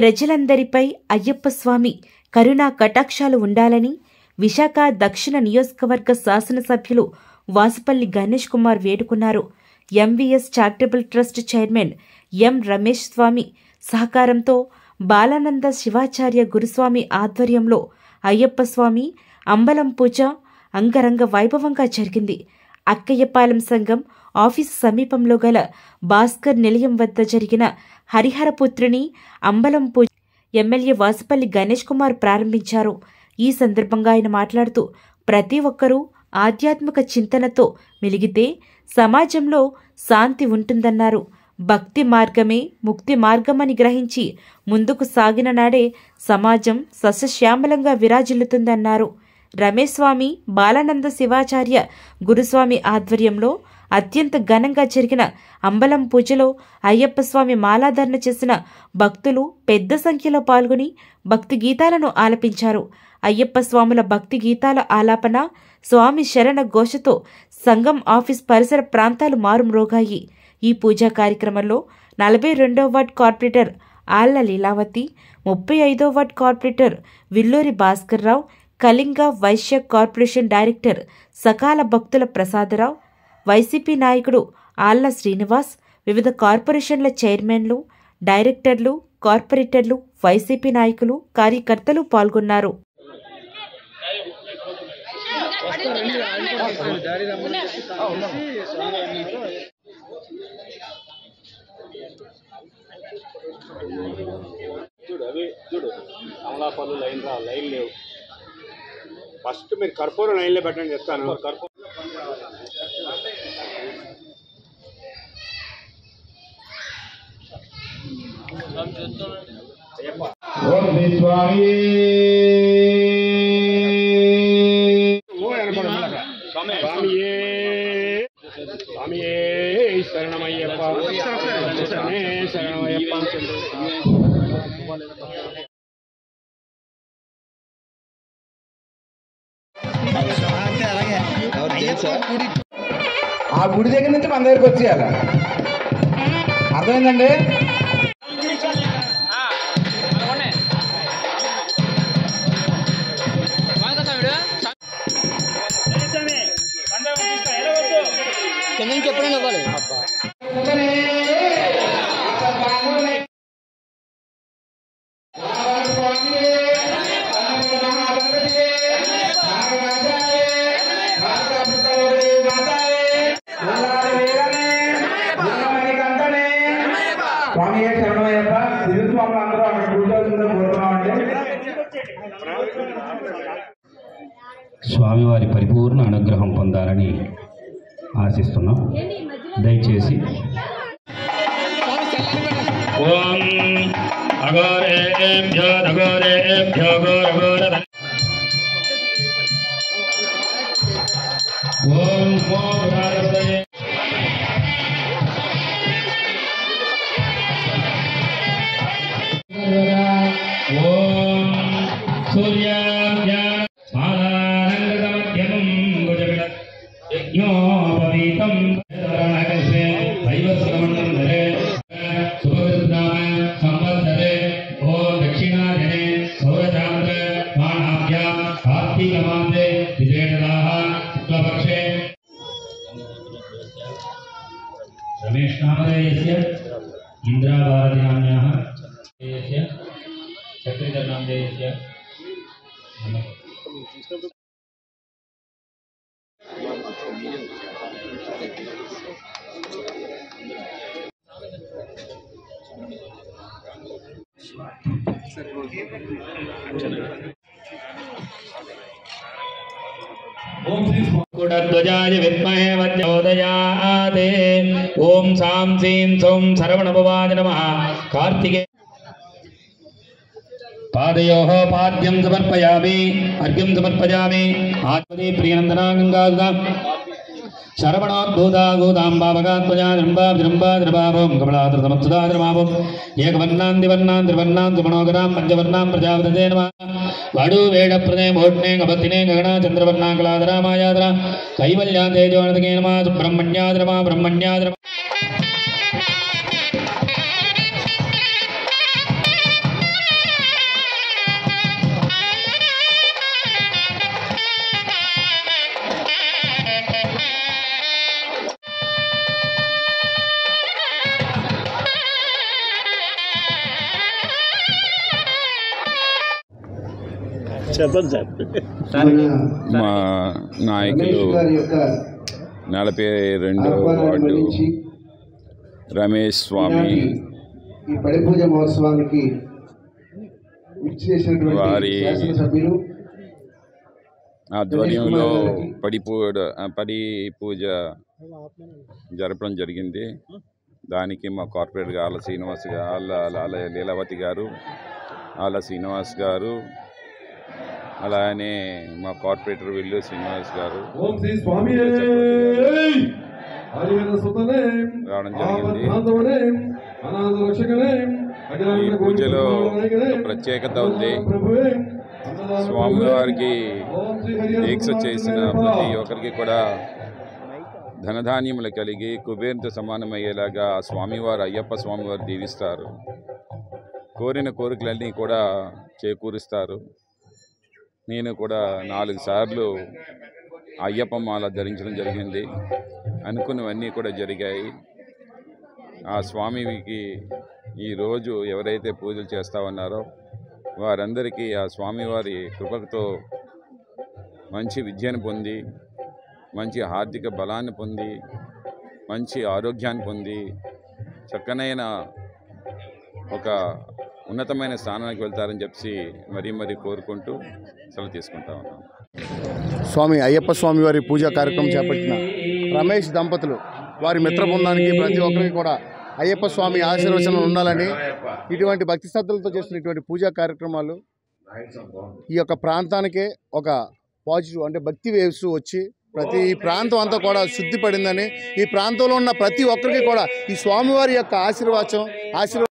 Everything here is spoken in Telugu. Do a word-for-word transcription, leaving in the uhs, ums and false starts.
ప్రజలందరిపై అయ్యప్ప స్వామి కరుణా కటాక్షాలు ఉండాలని విశాఖ దక్షిణ నియోజకవర్గ శాసనసభ్యులు వాసుపల్లి గణేష్ కుమార్ వేడుకున్నారు. MVS charitable trust chairman M Ramesh Swamy సహకారంతో బాలానంద శివాచార్య గురుస్వామి ఆధ్వర్యంలో అయ్యప్ప స్వామి అంబలం పూజ అంగరంగ వైభవంగా జరిగింది. అక్కయ్యపాలెం సంఘం ఆఫీసు సమీపంలో గల భాస్కర్ నిలయం వద్ద జరిగిన హరిహరపుత్రిని అంబలం పూజ ఎమ్మెల్యే వాసుపల్లి గణేష్ కుమార్ ప్రారంభించారు. ఈ సందర్భంగా ఆయన మాట్లాడుతూ, ప్రతి ఒక్కరూ ఆధ్యాత్మిక చింతనతో మెలిగితే సమాజంలో శాంతి ఉంటుందన్నారు. భక్తి మార్గమే ముక్తి మార్గమని గ్రహించి ముందుకు సాగిన నాడే సమాజం సస్యశ్యామలంగా విరాజిల్లుతుందన్నారు. రమేష్ స్వామి బాలానంద శివాచార్య గురుస్వామి ఆధ్వర్యంలో అత్యంత ఘనంగా జరిగిన అంబలం పూజలో అయ్యప్ప స్వామి మాలాధారణ చేసిన భక్తులు పెద్ద సంఖ్యలో పాల్గొని భక్తి గీతాలను ఆలపించారు. అయ్యప్ప స్వాముల భక్తి గీతాల ఆలాపన, స్వామి శరణ ఘోషతో సంఘం ఆఫీస్ పరిసర ప్రాంతాలు మారుమ్రోగాయి. ఈ పూజా కార్యక్రమంలో నలభై రెండో వార్డ్ కార్పొరేటర్ ఆళ్ల లీలావతి, ముప్పై ఐదో ward corporator Villuri Bhaskar Rao, Kalinga Vysya corporation director సకాల భక్తుల ప్రసాదరావు, వైసీపీ నాయకుడు ఆళ్ల శ్రీనివాస్, వివిధ కార్పొరేషన్ల చైర్మన్లు, డైరెక్టర్లు, కార్పొరేటర్లు, వైసీపీ నాయకులు, కార్యకర్తలు పాల్గొన్నారు. ఫస్ట్ మీరు కర్పూరం లైన్లో పెట్టండి చెప్తాను. కర్పూరం శరణమయ్యప్ప శరణమయ్యప్ప ఆ గుడి దగ్గర నుంచి మన దగ్గరకు వచ్చేయాలి. అర్థమైందండి. స్వామివారి పరిపూర్ణ అనుగ్రహం పొందాలని ఆశిస్తున్నాం. దయచేసి रमेश नामधेयस्य इंद्रा भारती नाम्याः देयस्य चक्रीधर नामधेयस्य ध्वजाय विद्महे वज्रोदयाते ओं सां सीं सौं सर्वणभवाय नमः कार्तिके पादयोः पाद्यं समर्पयामि अर्घ्यं समर्पयामि आत्मने प्रियनन्दना गंगा शरवणोद्भूता गोदाम्बावगात्मजाम्बाद्रम्बाद्रभावं कमलाद्रसमत्सदाद्रभावं एकवर्णान्दिवर्णान्त्रिवर्णान् सुमनोगरां पञ्चवर्णां प्रजापतये नमः वाडु वेडप्रदे मोट्ने गपतिने गगना चन्द्रवर्णाकलाधरा मायाधरा कैवल्या तेजोनदके नमः ब्रह्मण्याद्रमा ब्रह्मण्याद्रमा చెప్పండి సార్. మా నాయకులు నలభై రెండో వార్డు రమేష్ స్వామి వారి ఆధ్వర్యంలో పడిపూ పడి పూజ జరపడం జరిగింది. దానికి మా కార్పొరేట్ ఆళ్ళ శ్రీనివాస్ గారు, ఆళ్ళ లీలావతి గారు, ఆళ్ళ శ్రీనివాస్ గారు, అలానే మా కార్పొరేటర్ వీళ్ళు శ్రీనివాస్ గారు రావడం జరిగింది. ఈ పూజలో ప్రత్యేకత ఉంది. స్వామివారికి దీక్ష చేసిన ప్రతి ఒక్కరికి కూడా ధనధాన్యములు కలిగి కుబేరుతో సమానమయ్యేలాగా స్వామివారు అయ్యప్ప స్వామివారు దీవిస్తారు. కోరిన కోరికలన్నీ కూడా చేకూరుస్తారు. నేను కూడా నాలుగు సార్లు అయ్యప్ప మాల ధరించడం జరిగింది. అనుకున్నవన్నీ కూడా జరిగాయి. ఆ స్వామికి ఈరోజు ఎవరైతే పూజలు చేస్తా ఉన్నారో వారందరికీ ఆ స్వామివారి కృపతో మంచి విద్యను పొంది, మంచి ఆర్థిక బలాన్ని పొంది, మంచి ఆరోగ్యాన్ని పొంది, చక్కనైన ఒక ఉన్నతమైన స్థానానికి వెళ్తారని చెప్పి మరీ మరీ కోరుకుంటూ సెలవు తీసుకుంటా ఉన్నాం. స్వామి అయ్యప్ప స్వామి వారి పూజా కార్యక్రమం చేపట్టిన రమేష్ దంపతులు వారి మిత్ర బృందానికి ప్రతి ఒక్కరికి కూడా అయ్యప్ప స్వామి ఆశీర్వచనం ఉండాలని, ఇటువంటి భక్తి శ్రద్ధలతో చేస్తున్న ఇటువంటి పూజా కార్యక్రమాలు ఈ యొక్క ప్రాంతానికే ఒక పాజిటివ్ అంటే భక్తి వేవ్స్ వచ్చి ప్రతి ప్రాంతం అంతా కూడా శుద్ధి పడిందని, ఈ ప్రాంతంలో ఉన్న ప్రతి ఒక్కరికి కూడా ఈ స్వామివారి యొక్క ఆశీర్వాదం ఆశీర్వాదం